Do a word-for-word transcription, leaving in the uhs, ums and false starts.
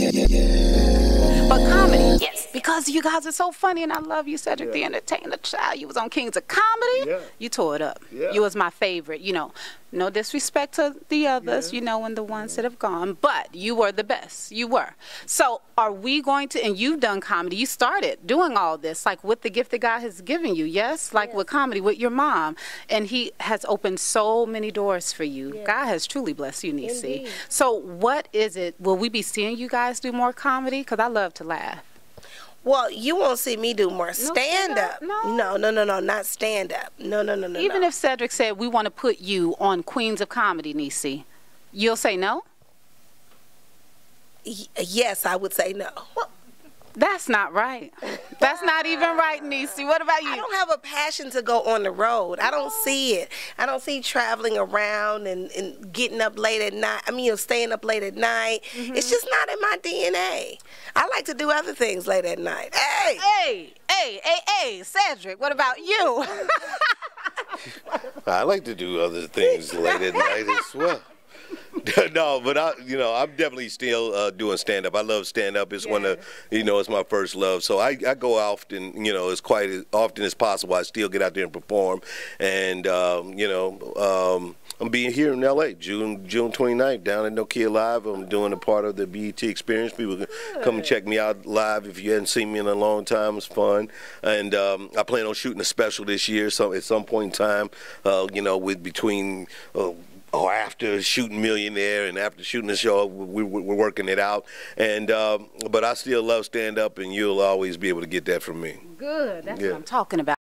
yeah, yeah, yeah. But comedy, yes, because you guys are so funny, and I love you, Cedric yeah. the Entertainer. Child, you was on Kings of Comedy. Yeah. You tore it up. Yeah. You was my favorite. You know, no disrespect to the others, yeah. you know, and the ones yeah. that have gone, but you were the best. You were. So are we going to? And you've done comedy. You started doing all this, like with the gift that God has given you. Yes, like yes. with comedy, with your mom, and He has opened so many doors for you. Yes. God has truly blessed you, Niecy. Indeed. So what is it? Will we be seeing you guys do more comedy? Because I love to laugh. Well, you won't see me do more stand-up. No, stand no. no, no, no, no, not stand-up. No, no, no, no. Even no. if Cedric said, we want to put you on Queens of Comedy, Niecy, you'll say no? Y yes, I would say no. Well, that's not right. That's not even right, Niecy. What about you? I don't have a passion to go on the road. I don't see it. I don't see traveling around and, and getting up late at night. I mean, you know, staying up late at night. Mm-hmm. It's just not in my D N A. I like to do other things late at night. Hey! Hey! Hey! Hey! Hey! Cedric, what about you? I like to do other things late at night as well. No, but I, you know, I'm definitely still uh, doing stand-up. I love stand-up. It's yeah. one of, you know, it's my first love. So I, I go out and, you know, as quite as often as possible. I still get out there and perform. And, um, you know, um, I'm being here in L A June twenty-ninth down at Nokia Live. I'm doing a part of the B E T Experience. People can come and check me out live if you hadn't seen me in a long time. It's fun. And um, I plan on shooting a special this year. So at some point in time, uh, you know, with between... Uh, Oh, after shooting Millionaire and after shooting the show, we, we, we're working it out. And um, but I still love stand-up, and you'll always be able to get that from me. Good. That's yeah. what I'm talking about.